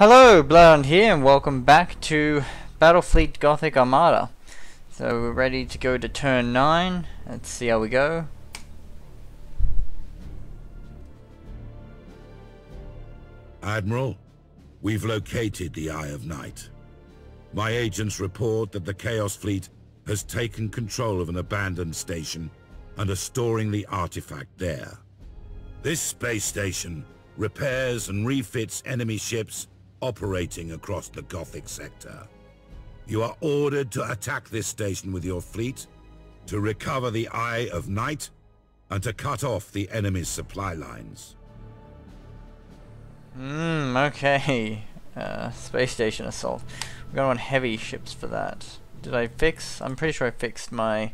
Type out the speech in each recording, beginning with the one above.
Hello, Bloodhound here, and welcome back to Battlefleet Gothic Armada. So we're ready to go to turn 9. Let's see how we go. Admiral, we've located the Eye of Night. My agents report that the Chaos Fleet has taken control of an abandoned station and are storing the artifact there. This space station repairs and refits enemy ships operating across the Gothic sector. You are ordered to attack this station with your fleet, to recover the Eye of Night, and to cut off the enemy's supply lines. Okay. Space station assault. We're going to want heavy ships for that. Did I fix? I'm pretty sure I fixed my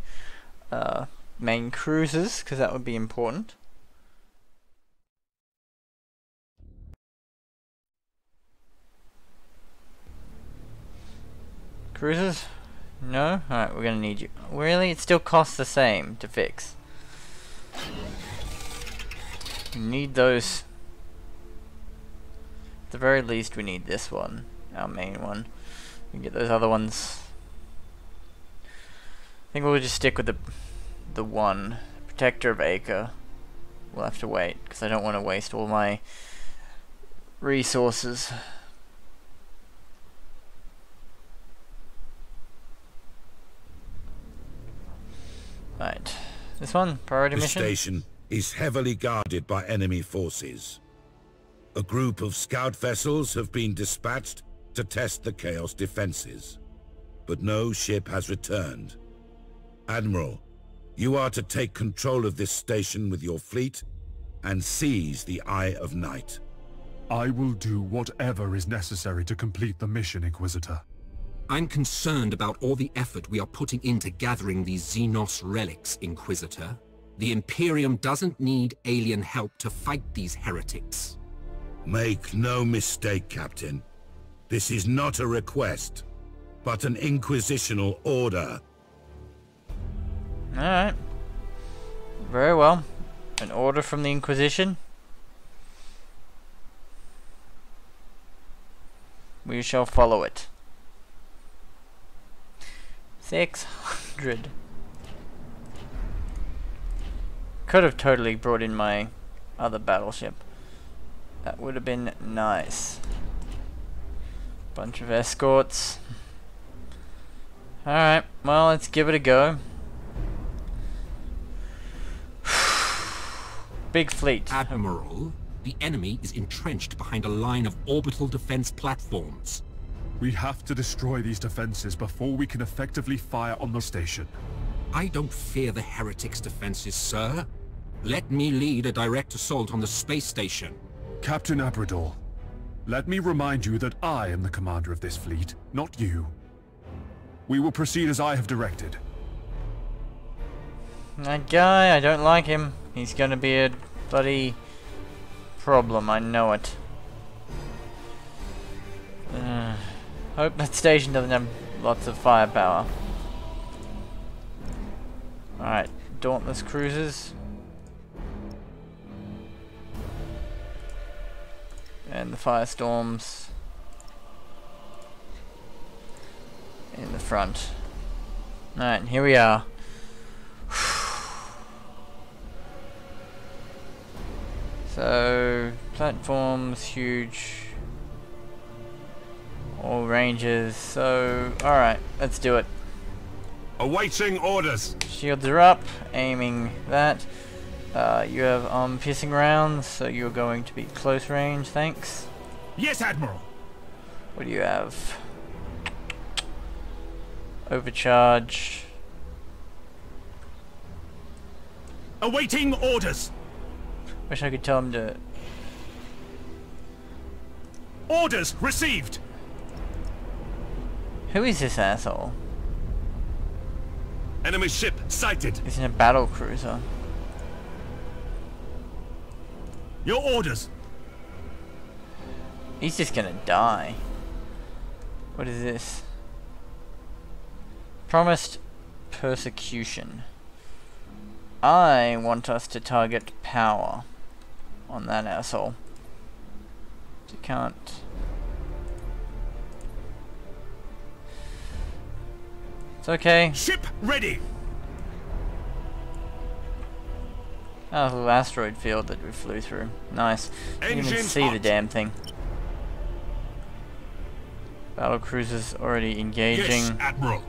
main cruisers, because that would be important. Cruisers? No? Alright, we're gonna need you. Really? It still costs the same to fix. We need those. At the very least, we need this one. Our main one. We can get those other ones. I think we'll just stick with the one. Protector of Acre. We'll have to wait, because I don't want to waste all my resources. Right. This one, priority mission. The station is heavily guarded by enemy forces. A group of scout vessels have been dispatched to test the Chaos defenses, but no ship has returned. Admiral, you are to take control of this station with your fleet and seize the Eye of Night. I will do whatever is necessary to complete the mission, Inquisitor. I'm concerned about all the effort we are putting into gathering these Xenos relics, Inquisitor. The Imperium doesn't need alien help to fight these heretics. Make no mistake, Captain. This is not a request, but an inquisitional order. Alright. Very well. An order from the Inquisition. We shall follow it. 600. Could have totally brought in my other battleship. That would have been nice. Bunch of escorts. Alright, well, let's give it a go. Big fleet. Admiral, the enemy is entrenched behind a line of orbital defense platforms. We have to destroy these defenses before we can effectively fire on the station. I don't fear the heretics' defenses, sir. Let me lead a direct assault on the space station. Captain Abrador, let me remind you that I am the commander of this fleet, not you. We will proceed as I have directed. That guy, I don't like him. He's gonna be a bloody problem, I know it. Hope that station doesn't have lots of firepower. Alright, Dauntless cruisers. And the Firestorms in the front. Alright, here we are. So, platforms, huge. All ranges, so alright, let's do it. Awaiting orders. Shields are up, aiming that. You have piercing rounds, so you're going to be close range, thanks. Yes, Admiral. What do you have? Overcharge. Awaiting orders. Wish I could tell him to. Orders received. Who is this asshole? Enemy ship sighted. He's in a battle cruiser. Your orders. He's just gonna die. What is this? Promised persecution. I want us to target power on that asshole. You can't. It's okay. Ship ready. Oh, the asteroid field that we flew through. Nice. You can even see the damn thing. Battlecruisers already engaging. Yes, Admiral.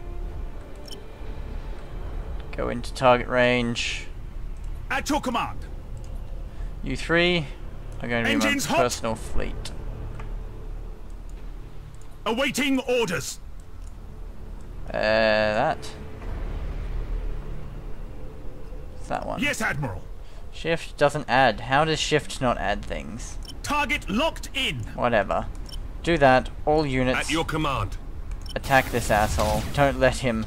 Go into target range. At your command. You three are going to be my personal fleet. Awaiting orders. It's that one. Yes, Admiral. Shift doesn't add. How does shift not add things? Target locked in. Whatever. Do that. All units. At your command. Attack this asshole. Don't let him.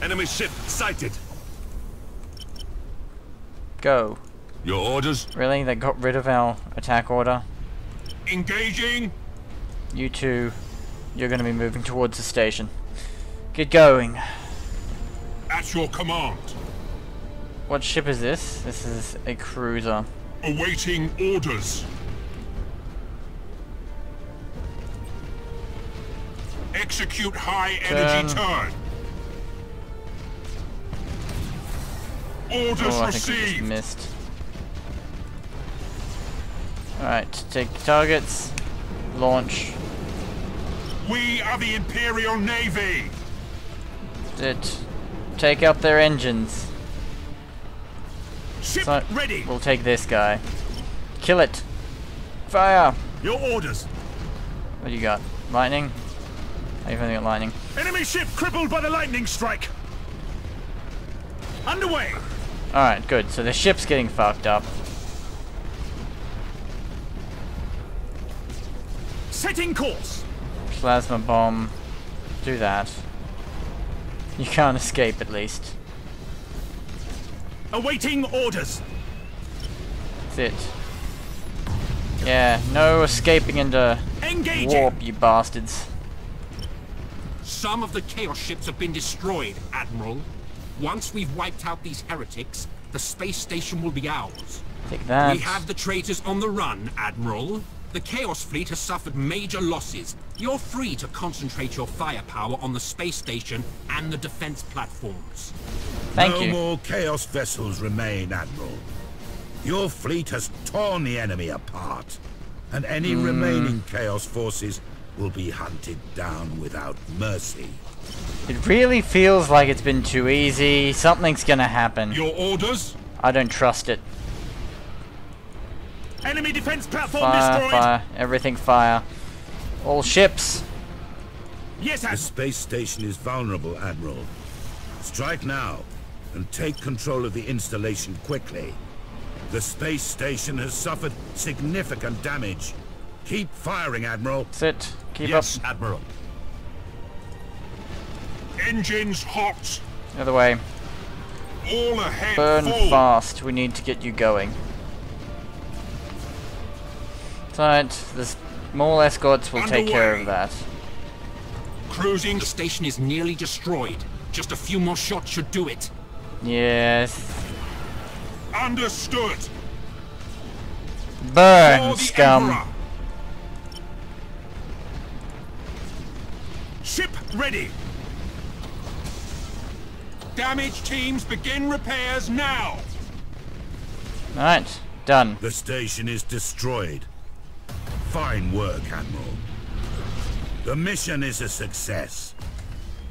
Enemy ship sighted. Go. Your orders? Really? They got rid of our attack order? Engaging. You two, you're going to be moving towards the station. Get going. At your command. What ship is this? This is a cruiser. Awaiting orders. Execute high energy turn. Orders received. Missed. Alright, take targets. Launch. We are the Imperial Navy. Take out their engines. Ship ready. We'll take this guy. Kill it. Fire. Your orders. What do you got? Lightning? I even got lightning. Enemy ship crippled by the lightning strike. Underway. Alright, good. So the ship's getting fucked up. Setting course. Plasma bomb. Do that. You can't escape at least. Awaiting orders. That's it. Yeah, no escaping into warp, you bastards. Some of the Chaos ships have been destroyed, Admiral. Once we've wiped out these heretics, the space station will be ours. Take that. We have the traitors on the run, Admiral. The Chaos fleet has suffered major losses. You're free to concentrate your firepower on the space station and the defense platforms. Thank you. No more Chaos vessels remain, Admiral. Your fleet has torn the enemy apart, and any remaining Chaos forces will be hunted down without mercy. It really feels like it's been too easy. Something's gonna happen. Your orders? I don't trust it. Enemy defense platform destroyed. Fire, everything fire. All ships. Yes, Admiral. The space station is vulnerable, Admiral. Strike now and take control of the installation quickly. The space station has suffered significant damage. Keep firing, Admiral. Sit. Keep up. Yes, Admiral. Engines hot. The other way. All ahead. Burn fast. We need to get you going. Right, the small escorts will take care of that. Cruising. The station is nearly destroyed. Just a few more shots should do it. Yes. Understood. Burn, scum. Emperor. Ship ready. Damage teams begin repairs now. All right, done. The station is destroyed. Fine work, Admiral. The mission is a success.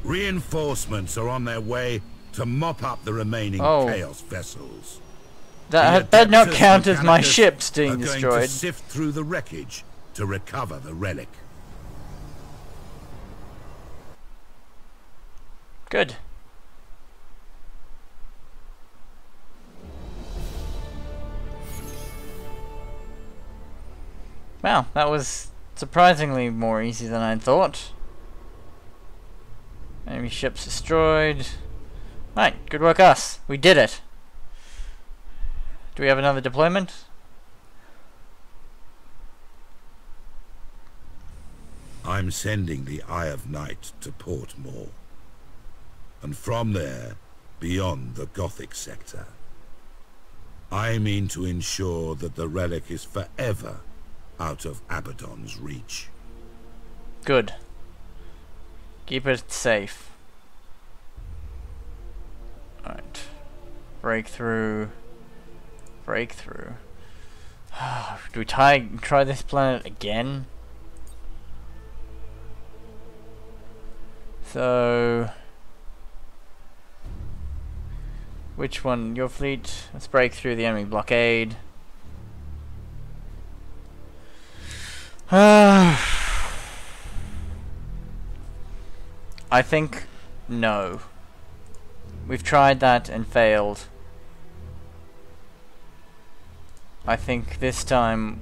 Reinforcements are on their way to mop up the remaining Chaos vessels. That not count as my ships being destroyed. Going to sift through the wreckage to recover the relic. Good. Wow, that was surprisingly more easy than I thought. Enemy ships destroyed. Right, good work us. We did it. Do we have another deployment? I'm sending the Eye of Night to Port Maw. And from there, beyond the Gothic sector. I mean to ensure that the relic is forever out of Abaddon's reach. Good. Keep it safe. Alright. Breakthrough. Breakthrough. Do we try this planet again? So... which one? Your fleet? Let's break through the enemy blockade. I think... no. We've tried that and failed. I think this time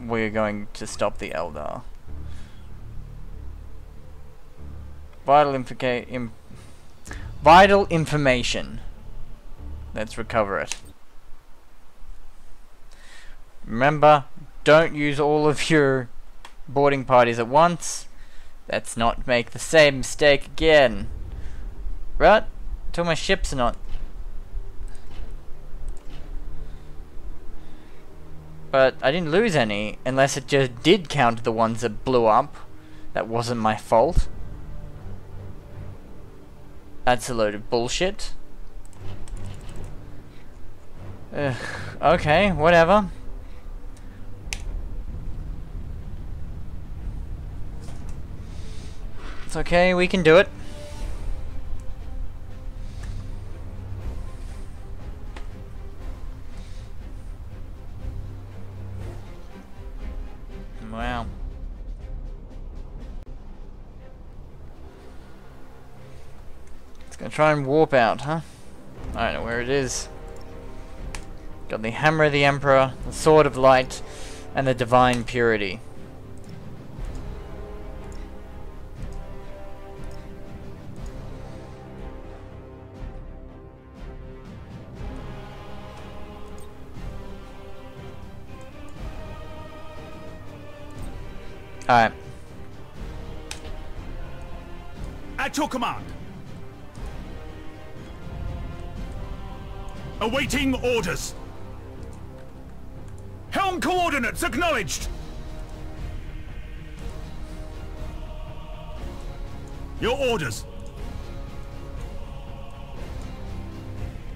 we're going to stop the Eldar. Vital information. Let's recover it. Remember, don't use all of your boarding parties at once. Let's not make the same mistake again. Right? Until my ships are not. But I didn't lose any, unless it just did count the ones that blew up. That wasn't my fault. That's a load of bullshit. Ugh, okay, whatever. It's okay, we can do it. Wow. It's gonna try and warp out, huh? I don't know where it is. Got the Hammer of the Emperor, the Sword of Light, and the Divine Purity. Alright. At your command. Awaiting orders. Helm coordinates acknowledged. Your orders.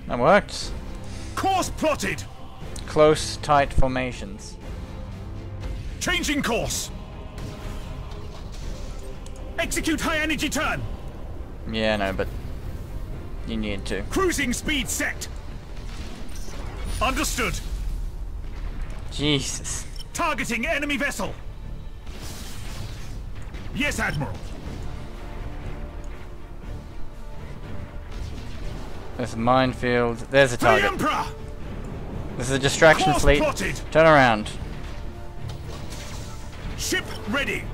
That works. Course plotted. Close, tight formations. Changing course. Execute high energy turn. Yeah, no, but you need to. Cruising speed set. Understood. Jesus. Targeting enemy vessel. Yes, Admiral. There's a minefield. There's a target. The Emperor. This is a distraction. Course fleet. Plotted. Turn around. Ship ready.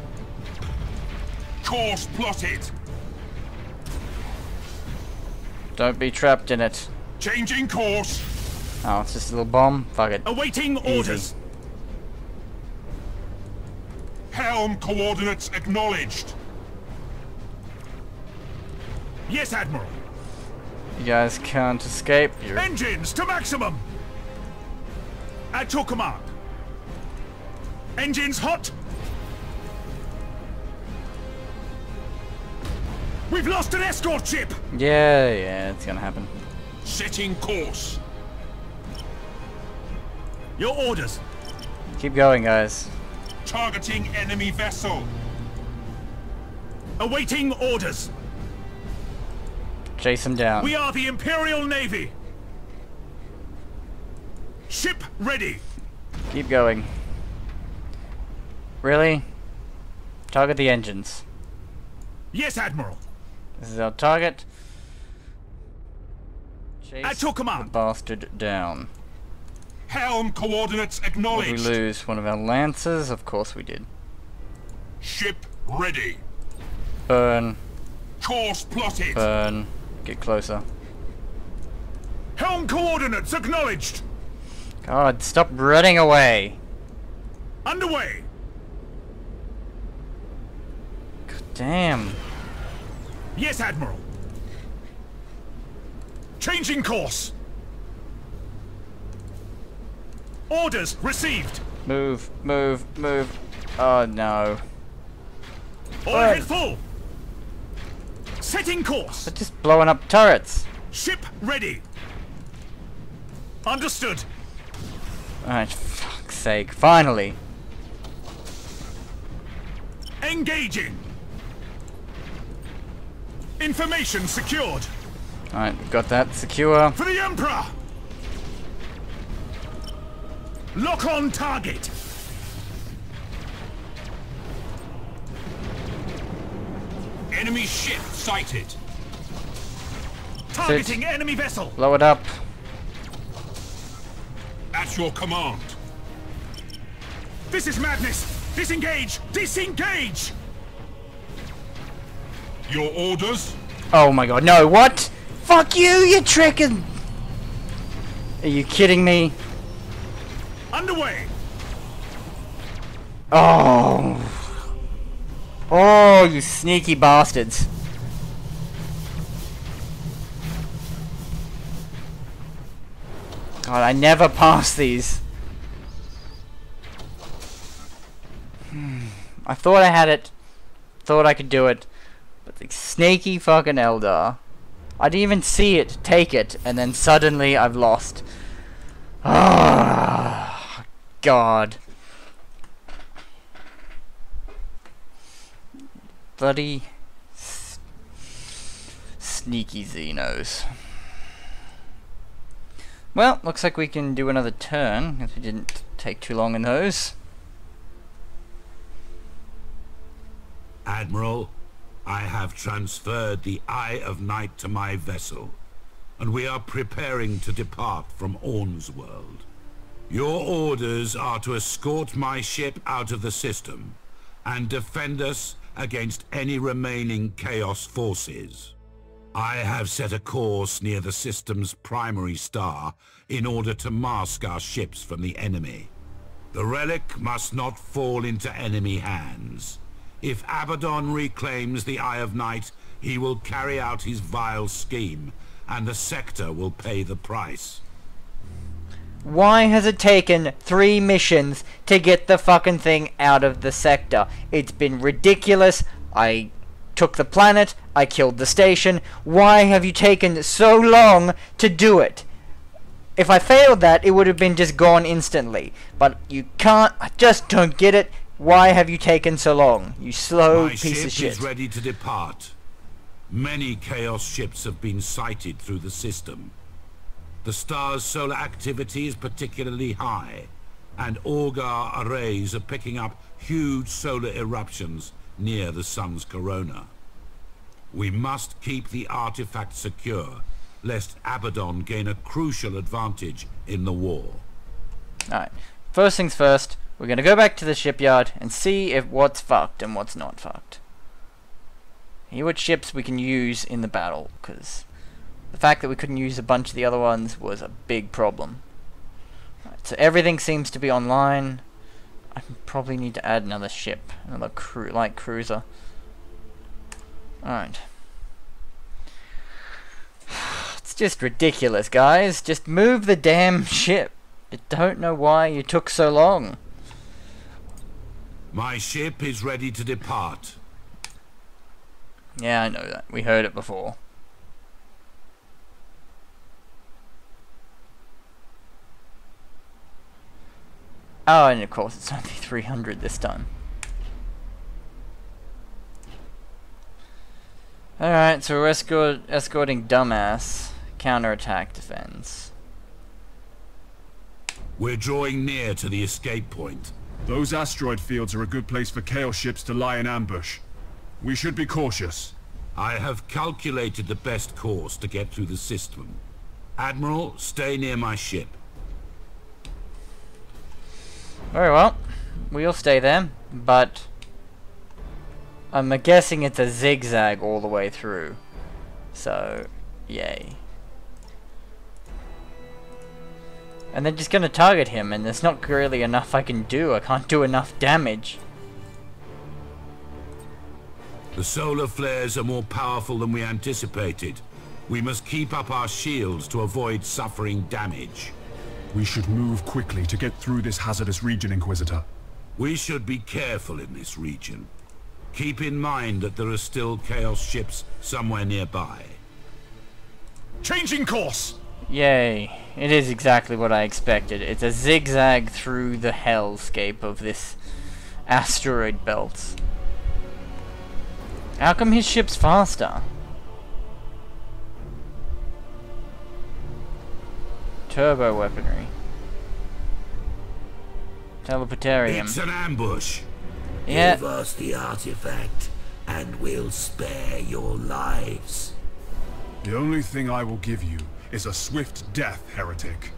Course plotted. Don't be trapped in it. Changing course. Oh, it's just a little bomb. Fuck it. Awaiting orders. Helm coordinates acknowledged. Yes, Admiral. You guys can't escape. You're... engines to maximum. At your command. Engines hot. We've lost an escort ship! Yeah, it's gonna happen. Setting course. Your orders. Keep going, guys. Targeting enemy vessel. Awaiting orders. Chase them down. We are the Imperial Navy. Ship ready. Keep going. Really? Target the engines. Yes, Admiral. This is our target. Chase at your command. The bastard down. Helm coordinates acknowledged. Did we lose one of our lancers? Of course we did. Ship ready. Burn. Course plotted. Burn. Get closer. Helm coordinates acknowledged. God, stop running away. Underway. God damn. Yes, Admiral. Changing course. Orders received. Move, move, move. Oh no. Overhead full. Setting course. They're just blowing up turrets. Ship ready. Understood. Alright, fuck's sake. Finally. Engaging. Information secured. Alright, got that. Secure. For the Emperor! Lock on target. Enemy ship sighted. Targeting enemy vessel. Blow it up. At your command. This is madness. Disengage. Disengage. Your orders? Oh my god. No, what? Fuck you, you trickin'. Are you kidding me? Underway. Oh. Oh, you sneaky bastards. God, I never pass these. I thought I had it. Thought I could do it. But the sneaky fucking Eldar. I didn't even see it, take it, and then suddenly I've lost. Ah. God. Bloody sneaky Xenos. Well, looks like we can do another turn if it didn't take too long in those. Admiral, I have transferred the Eye of Night to my vessel, and we are preparing to depart from Ornsworld. Your orders are to escort my ship out of the system and defend us against any remaining Chaos forces. I have set a course near the system's primary star in order to mask our ships from the enemy. The relic must not fall into enemy hands. If Abaddon reclaims the Eye of Night, he will carry out his vile scheme, and the sector will pay the price. Why has it taken 3 missions to get the fucking thing out of the sector? It's been ridiculous. I took the planet. I killed the station. Why have you taken so long to do it? If I failed that, it would have been just gone instantly. But you can't. I just don't get it. Why have you taken so long? You slow piece of shit. My ship is ready to depart. Many Chaos ships have been sighted through the system. The star's solar activity is particularly high, and Orgar arrays are picking up huge solar eruptions near the sun's corona. We must keep the artifact secure, lest Abaddon gain a crucial advantage in the war. Alright, first things first, we're going to go back to the shipyard and see if what's fucked and what's not fucked. Here, what ships we can use in the battle, because the fact that we couldn't use a bunch of the other ones was a big problem. Right, so everything seems to be online. I probably need to add another ship, another light cruiser. Alright. It's just ridiculous, guys. Just move the damn ship. I don't know why you took so long. My ship is ready to depart. Yeah, I know that. We heard it before. Oh, and of course it's only 300 this time. Alright, so we're escorting dumbass. Counterattack defense. We're drawing near to the escape point. Those asteroid fields are a good place for Chaos ships to lie in ambush. We should be cautious. I have calculated the best course to get through the system. Admiral, stay near my ship. Very well, we'll stay there, but I'm guessing it's a zigzag all the way through, so yay. And they're just going to target him, and there's not really enough I can do. I can't do enough damage. The solar flares are more powerful than we anticipated. We must keep up our shields to avoid suffering damage. We should move quickly to get through this hazardous region, Inquisitor. We should be careful in this region. Keep in mind that there are still Chaos ships somewhere nearby. Changing course! Yay. It is exactly what I expected. It's a zigzag through the hellscape of this asteroid belt. How come his ship's faster? Turbo weaponry. Teleportarium. It's an ambush. Yeah. Give us the artifact, and we'll spare your lives. The only thing I will give you is a swift death, heretic.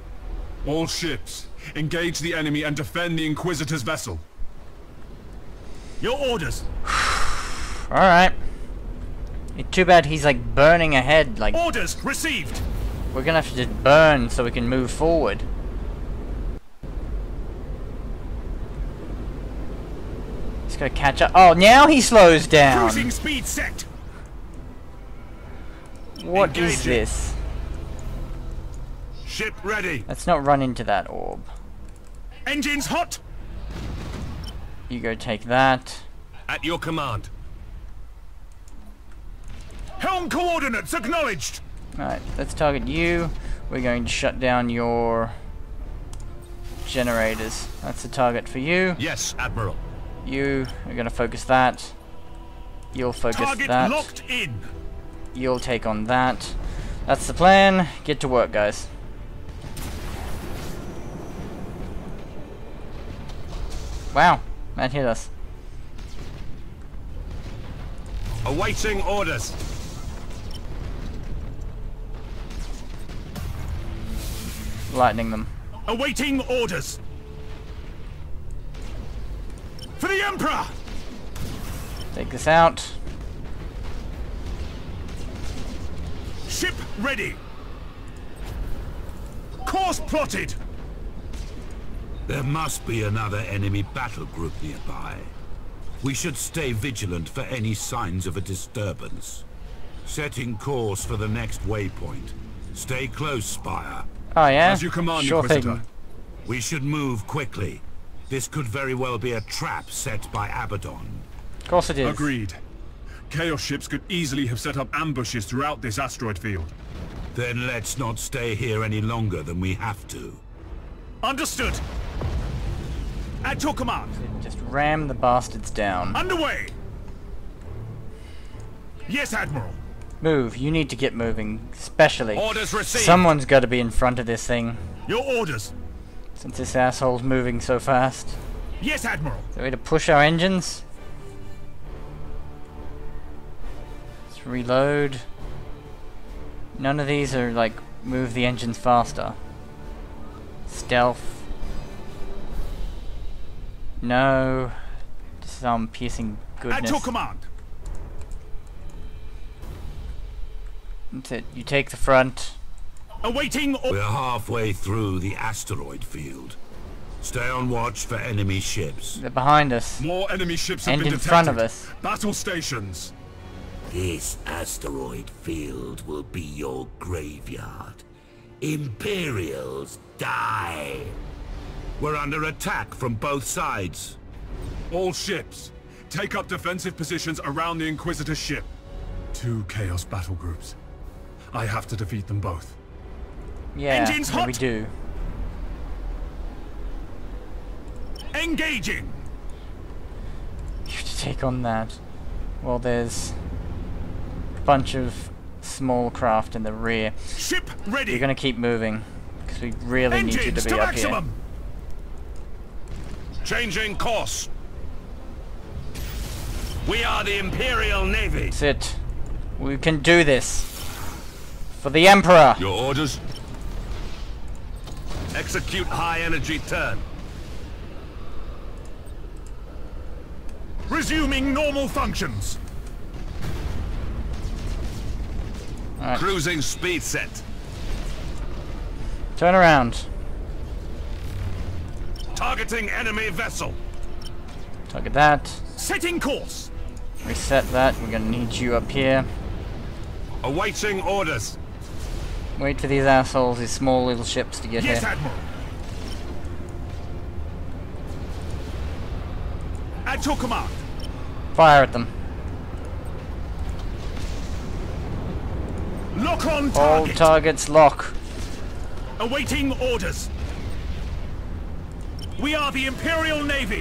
All ships, engage the enemy and defend the Inquisitor's vessel. Your orders. Alright. Too bad he's like burning ahead like... Orders received! We're gonna have to just burn so we can move forward. Just gotta catch up. Oh, now he slows down! Cruising speed set! What Engaging. Is this? Ship ready! Let's not run into that orb. Engines hot! You go take that. At your command. Helm coordinates acknowledged! Alright, let's target you. We're going to shut down your generators. That's the target for you. Yes, Admiral. You are going to focus that. You'll focus target that. Locked in. You'll take on that. That's the plan. Get to work, guys. Wow, that hit us. Awaiting orders. Lightning them. Awaiting orders. For the Emperor. Take this out. Ship ready. Course plotted. There must be another enemy battle group nearby. We should stay vigilant for any signs of a disturbance. Setting course for the next waypoint. Stay close, Spire. Oh yeah? As you command, sure Inquisitor. Thing. We should move quickly. This could very well be a trap set by Abaddon. Of course it is. Agreed. Chaos ships could easily have set up ambushes throughout this asteroid field. Then let's not stay here any longer than we have to. Understood. At your command. Just ram the bastards down. Underway. Yes, Admiral. Move. You need to get moving, especially. Orders received. Someone's got to be in front of this thing. Your orders. Since this asshole's moving so fast. Yes, Admiral. So we to push our engines. Let's reload. None of these are like move the engines faster. Stealth. No. Some piercing goodness. At your command. That's it. You take the front. Awaiting. We're halfway through the asteroid field. Stay on watch for enemy ships. They're behind us. More enemy ships have been detected. And in front of us. Battle stations. This asteroid field will be your graveyard. Imperials die. We're under attack from both sides. All ships, take up defensive positions around the Inquisitor's ship. Two Chaos battle groups. I have to defeat them both. Yeah, we do. Engaging! You have to take on that. Well, there's a bunch of small craft in the rear. Ship ready! We're gonna keep moving, because we really need you to be up here. Changing course. We are the Imperial Navy. That's it. We can do this. For the Emperor. Your orders. Execute high energy turn. Resuming normal functions. Right. Cruising speed set. Turn around. Targeting enemy vessel. Target that. Setting course. Reset that. We're gonna need you up here. Awaiting orders. Wait for these assholes, these small little ships to get here. Yes, Admiral. At your command. Fire at them. Lock on target. All targets lock. Awaiting orders. We are the Imperial Navy.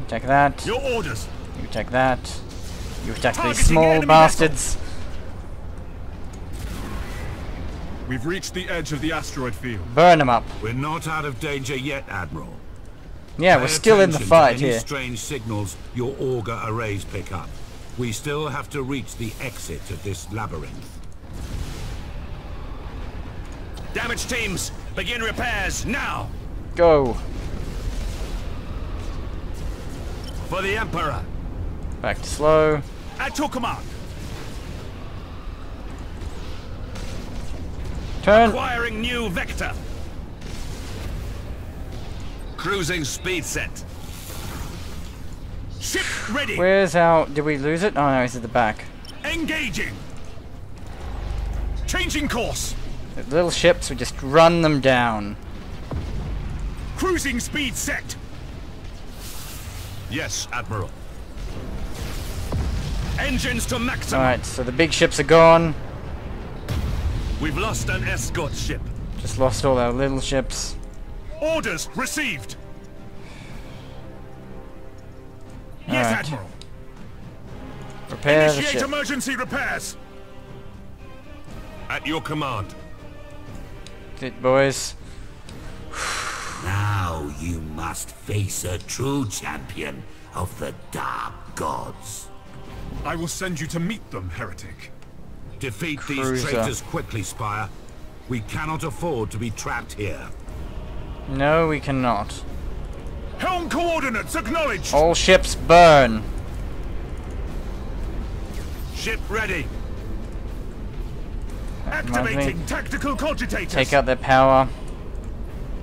You take that. Your orders. You take that. You attack these small bastards. Vessel. We've reached the edge of the asteroid field. Burn them up. We're not out of danger yet, Admiral. Yeah, we're still in the fight here. Strange signals your auger arrays pick up. We still have to reach the exit of this labyrinth. Damage teams, begin repairs now. Go. For the Emperor. Back to slow. At your command. Turn. Acquiring new vector. Cruising speed set. Ship ready. Where's our... Did we lose it? Oh no, it's at the back. Engaging. Changing course. The little ships, we just run them down. Cruising speed set. Yes, Admiral. Engines to maximum. Alright, so the big ships are gone. We've lost an escort ship. Just lost all our little ships. Orders received. Yes, right. Admiral. Repair the ship. Initiate emergency repairs. At your command. That's it, boys. Now you must face a true champion of the dark gods. I will send you to meet them, heretic. Defeat these traitors quickly, Spire. We cannot afford to be trapped here. No, we cannot. Helm coordinates acknowledged! All ships burn. Ship ready. Activating tactical cogitators. Take out their power.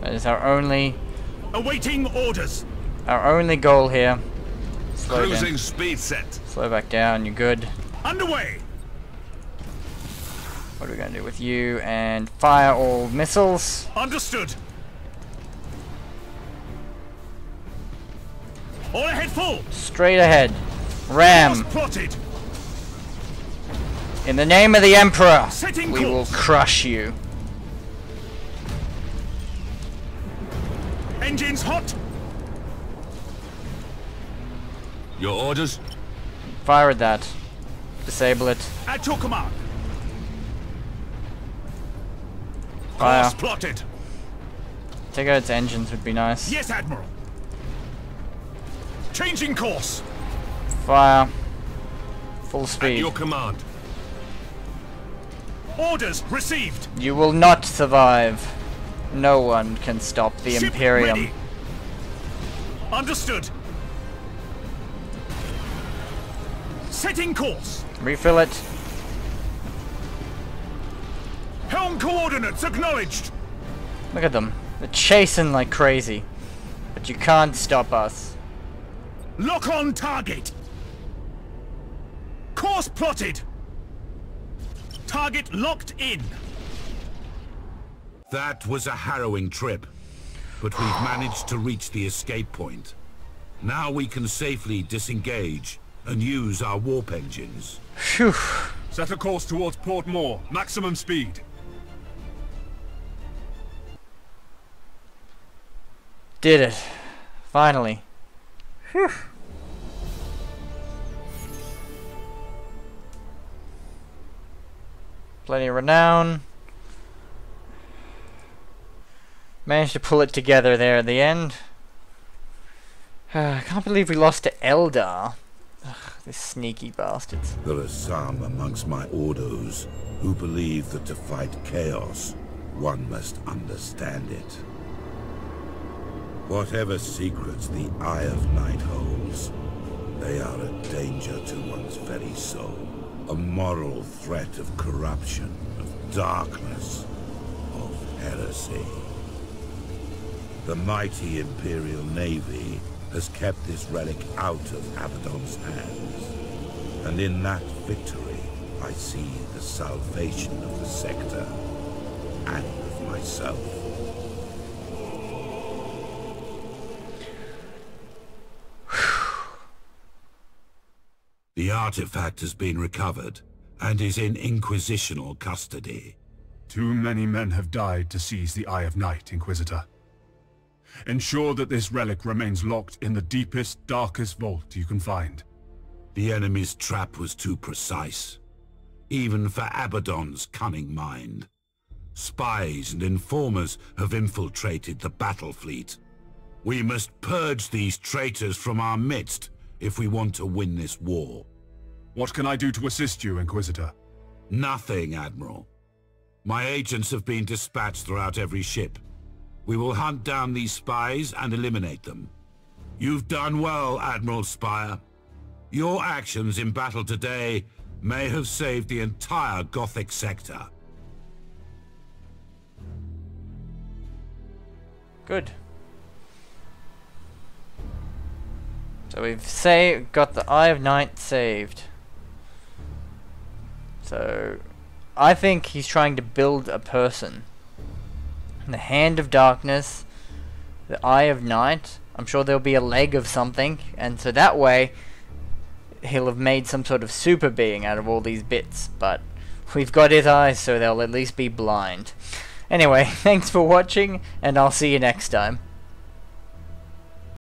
That is our only... Awaiting orders. Our only goal here. Slow Cruising down. Speed set. Slow back down, you're good. Underway. What are we going to do with you? And fire all missiles. Understood. All ahead, full. Straight ahead. Ram. In the name of the Emperor, we will crush you. Engines hot. Your orders? Fire at that. Disable it. At your command. Fire. Plotted. Take out its engines would be nice. Yes, Admiral. Changing course. Fire. Full speed. At your command. Orders received. You will not survive. No one can stop the Ship Imperium. Ready. Understood. Setting course. Refill it. Helm coordinates acknowledged. Look at them. They're chasing like crazy. But you can't stop us. Lock on target. Course plotted. Target locked in. That was a harrowing trip, but we've managed to reach the escape point. Now we can safely disengage and use our warp engines. Phew. Set a course towards Port Maw, maximum speed. Did it. Finally. Phew. Plenty of renown. Managed to pull it together there at the end. I can't believe we lost to Eldar. Ugh, these sneaky bastards. There are some amongst my ordos who believe that to fight chaos, one must understand it. Whatever secrets the Eye of Night holds, they are a danger to one's very soul. A moral threat of corruption, of darkness, of heresy. The mighty Imperial Navy has kept this relic out of Abaddon's hands. And in that victory, I see the salvation of the sector and of myself. The artifact has been recovered, and is in inquisitional custody. Too many men have died to seize the Eye of Night, Inquisitor. Ensure that this relic remains locked in the deepest, darkest vault you can find. The enemy's trap was too precise, even for Abaddon's cunning mind. Spies and informers have infiltrated the Battlefleet. We must purge these traitors from our midst if we want to win this war. What can I do to assist you, Inquisitor? Nothing, Admiral. My agents have been dispatched throughout every ship. We will hunt down these spies and eliminate them. You've done well, Admiral Spire. Your actions in battle today may have saved the entire Gothic sector. Good. So we've saved, got the Eye of Night saved. So I think he's trying to build a person. The Hand of Darkness, the Eye of Night. I'm sure there'll be a leg of something, and so that way he'll have made some sort of super being out of all these bits, but we've got his eyes, so they'll at least be blind. Anyway, thanks for watching, and I'll see you next time.